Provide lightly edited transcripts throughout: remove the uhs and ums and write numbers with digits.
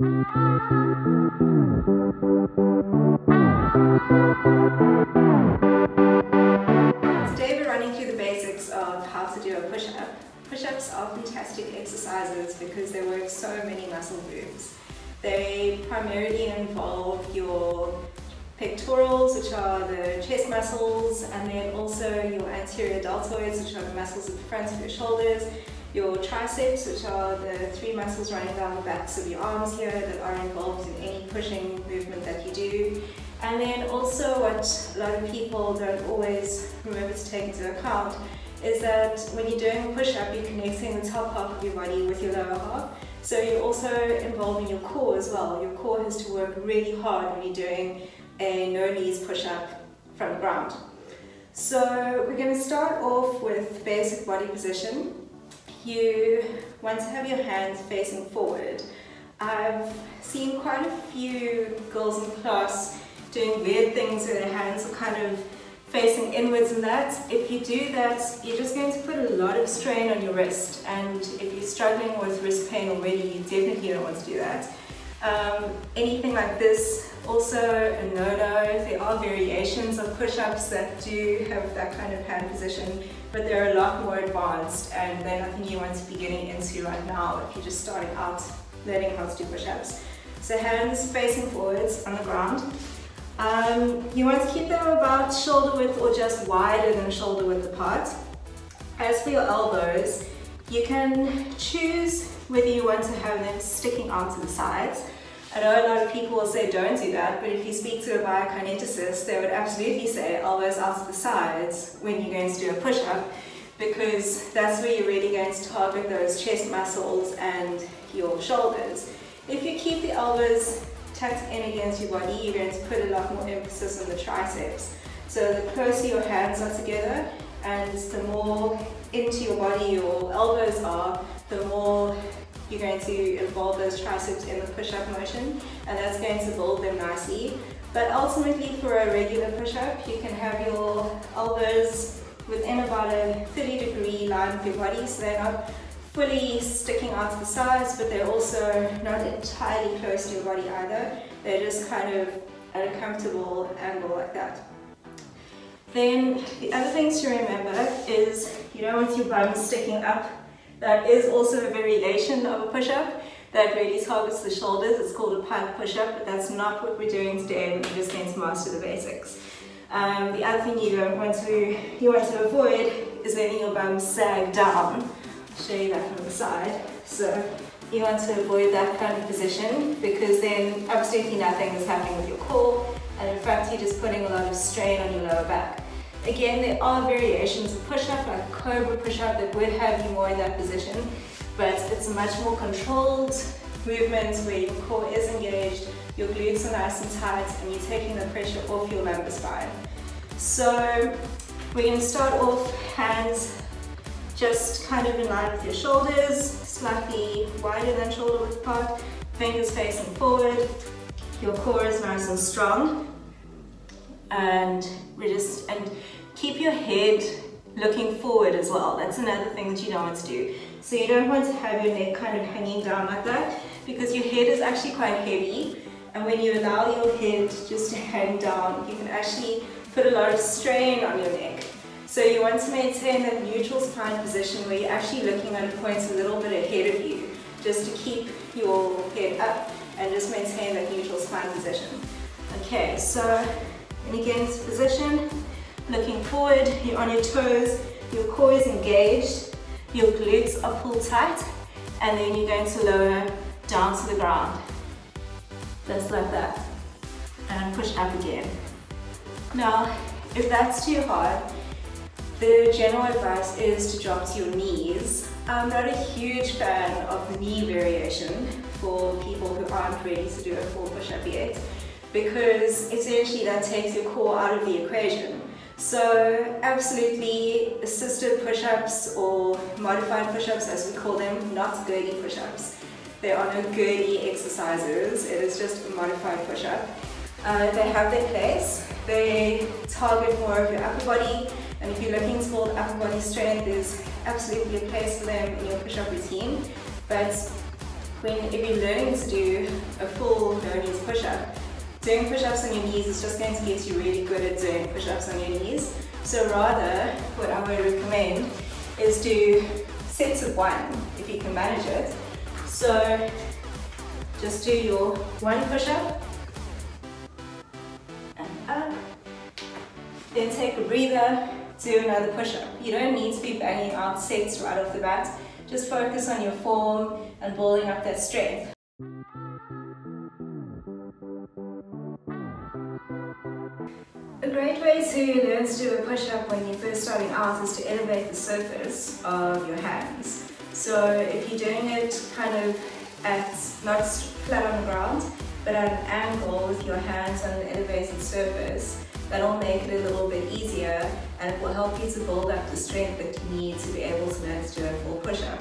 Today we're running through the basics of how to do a push-up. Push-ups are fantastic exercises because they work so many muscle groups. They primarily involve your pectorals, which are the chest muscles, and then also your anterior deltoids, which are the muscles at the front of your shoulders, your triceps, which are the three muscles running down the backs of your arms here that are involved in any pushing movement that you do. And then also what a lot of people don't always remember to take into account is that when you're doing a push-up, you're connecting the top half of your body with your lower half. So you're also involving your core as well. Your core has to work really hard when you're doing a no-knees push-up from the ground. So we're going to start off with basic body position. You want to have your hands facing forward. I've seen quite a few girls in class doing weird things where their hands are kind of facing inwards and that. If you do that, you're just going to put a lot of strain on your wrist, and if you're struggling with wrist pain already, you definitely don't want to do that. Anything like this, also a no-no. There are variations of push-ups that do have that kind of hand position, but they're a lot more advanced, and they're nothing you want to be getting into right now if you're just starting out learning how to do push-ups. So hands facing forwards on the ground. You want to keep them about shoulder width or just wider than shoulder width apart. As for your elbows, you can choose whether you want to have them sticking out to the sides. I know a lot of people will say don't do that, but if you speak to a biokineticist, they would absolutely say elbows out to the sides when you're going to do a push-up, because that's where you're really going to target those chest muscles and your shoulders. If you keep the elbows tucked in against your body, you're going to put a lot more emphasis on the triceps. So the closer your hands are together and the more into your body your elbows are, the more you're going to involve those triceps in the push-up motion, and that's going to build them nicely. But ultimately, for a regular push-up, you can have your elbows within about a 30-degree line of your body, so they're not fully sticking out to the sides, but they're also not entirely close to your body either. They're just kind of at a comfortable angle like that. Then the other things to remember is you don't want your bum sticking up. That is also a variation of a push-up that really targets the shoulders. It's called a plank push-up, but that's not what we're doing today. We're just going to master the basics. The other thing you want to avoid is letting your bum sag down. I'll show you that from the side. So you want to avoid that kind of position, because then absolutely nothing is happening with your core, and in fact you're just putting a lot of strain on your lower back. Again, there are variations of push-up, like cobra push-up, that would have you more in that position, but it's a much more controlled movement where your core is engaged, your glutes are nice and tight, and you're taking the pressure off your lumbar spine. So we're going to start off hands just kind of in line with your shoulders, slightly wider than shoulder width apart, fingers facing forward, your core is nice and strong, and keep your head looking forward as well. That's another thing that you don't want to do. So you don't want to have your neck kind of hanging down like that, because your head is actually quite heavy, and when you allow your head just to hang down, you can actually put a lot of strain on your neck. So you want to maintain that neutral spine position where you're actually looking at a point a little bit ahead of you, just to keep your head up and just maintain that neutral spine position. Okay, so and again, this position, looking forward, you're on your toes, your core is engaged, your glutes are pulled tight, and then you're going to lower down to the ground. Just like that. And push up again. Now, if that's too hard, the general advice is to drop to your knees. I'm not a huge fan of the knee variation for people who aren't ready to do a full push-up yet, because essentially that takes your core out of the equation. So absolutely, assisted push-ups or modified push-ups, as we call them, not gurney push-ups. They are no gurney exercises, it is just a modified push-up. They have their place, they target more of your upper body, and if you're looking to build upper body strength, there's absolutely a place for them in your push-up routine. But if you're learning to do push-up. Doing push-ups on your knees is just going to get you really good at doing push-ups on your knees. So rather, what I would recommend is do sets of one, if you can manage it. So just do your one push-up, and up, then take a breather, do another push-up. You don't need to be banging out sets right off the bat, just focus on your form and building up that strength. A great way to learn to do a push-up when you're first starting out is to elevate the surface of your hands. So if you're doing it kind of at, not flat on the ground, but at an angle with your hands on an elevated surface, that'll make it a little bit easier and it will help you to build up the strength that you need to be able to learn to do a full push-up.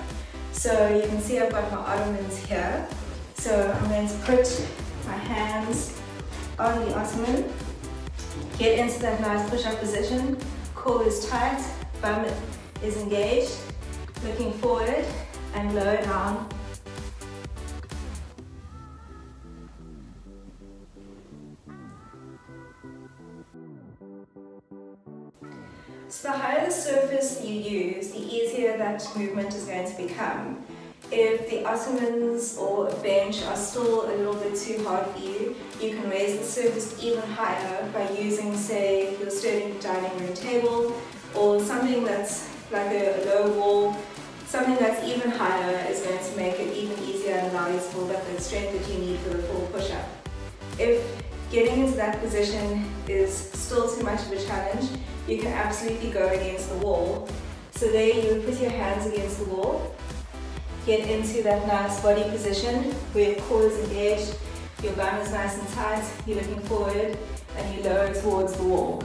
So you can see I've got my ottomans here. So I'm going to put my hands on the ottoman, get into that nice push-up position, core is tight, bum is engaged, looking forward and lower down. So the higher the surface you use, the easier that movement is going to become. If the ottomans or a bench are still a little bit too hard for you, you can raise the surface even higher by using, say, your sturdy dining room table or something that's like a low wall. Something that's even higher is going to make it even easier and allow you to build up the strength that you need for the full push-up. If getting into that position is still too much of a challenge, you can absolutely go against the wall. So there you put your hands against the wall, get into that nice body position where your core is engaged, your bum is nice and tight, you're looking forward and you lower towards the wall.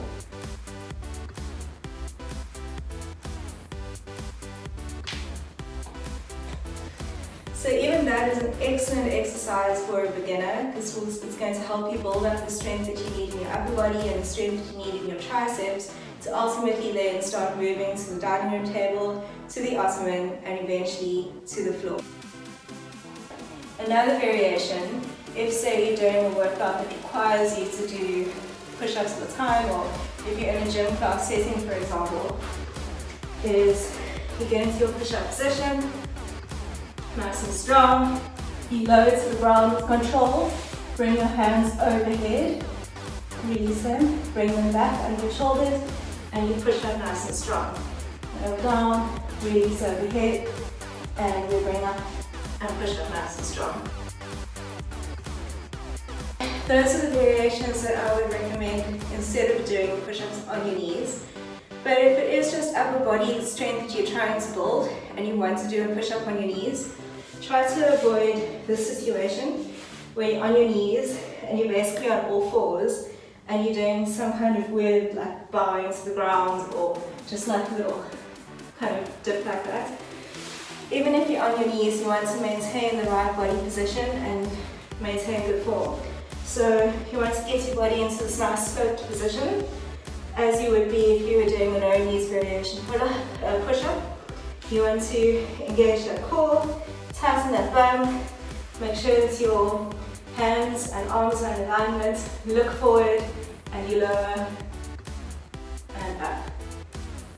So even that is an excellent exercise for a beginner because it's going to help you build up the strength that you need in your upper body and the strength that you need in your triceps to ultimately then start moving to the dining room table, to the ottoman and eventually to the floor. Another variation, if say you're doing a workout that requires you to do push-ups all the time or if you're in a gym class setting for example, is you get into your push-up position, nice and strong, you lower to the ground with control, bring your hands overhead, release them, bring them back under your shoulders and you push up nice and strong. Lower down, release overhead and we bring up and push up nice and strong. Those are the variations that I would recommend instead of doing push-ups on your knees. But if it is just upper body strength that you're trying to build and you want to do a push-up on your knees, try to avoid this situation where you're on your knees and you're basically on all fours and you're doing some kind of weird like bowing to the ground or just like a little kind of dip like that. Even if you're on your knees, you want to maintain the right body position and maintain good form. So you want to get your body into this nice scoped position, as you would be if you were doing a no knees variation push-up. You want to engage that core, tighten that bum, make sure that your hands and arms are in alignment, look forward and you lower and up,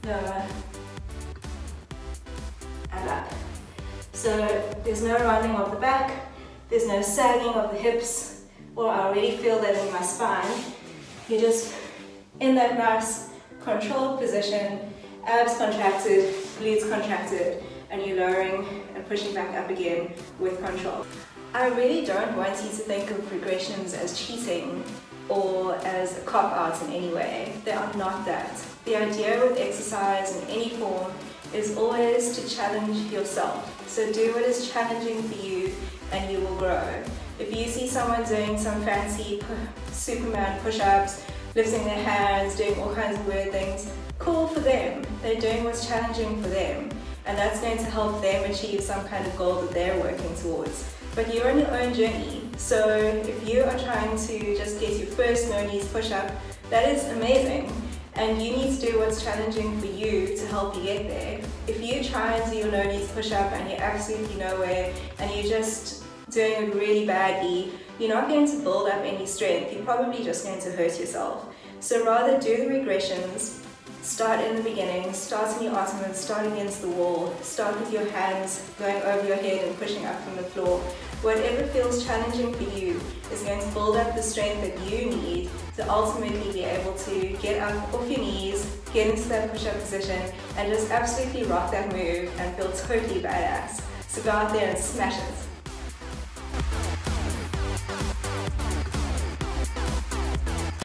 lower and up. So there's no rounding of the back, there's no sagging of the hips, or I already feel that in my spine. You just in that nice controlled position, abs contracted, glutes contracted, and you're lowering and pushing back up again with control. I really don't want you to think of regressions as cheating or as a cop-out in any way. They are not that. The idea with exercise in any form is always to challenge yourself. So do what is challenging for you and you will grow. If you see someone doing some fancy Superman push-ups, lifting their hands, doing all kinds of weird things, cool for them. They're doing what's challenging for them. And that's going to help them achieve some kind of goal that they're working towards. But you're on your own journey. So if you are trying to just get your first no knees push-up, that is amazing. And you need to do what's challenging for you to help you get there. If you try and do your no knees push-up and you're absolutely nowhere and you're just doing it really badly, you're not going to build up any strength, you're probably just going to hurt yourself. So rather do the regressions, start in the beginning, start in your ottoman, start against the wall, start with your hands going over your head and pushing up from the floor. Whatever feels challenging for you is going to build up the strength that you need to ultimately be able to get up off your knees, get into that push-up position, and just absolutely rock that move and feel totally badass. So go out there and smash it.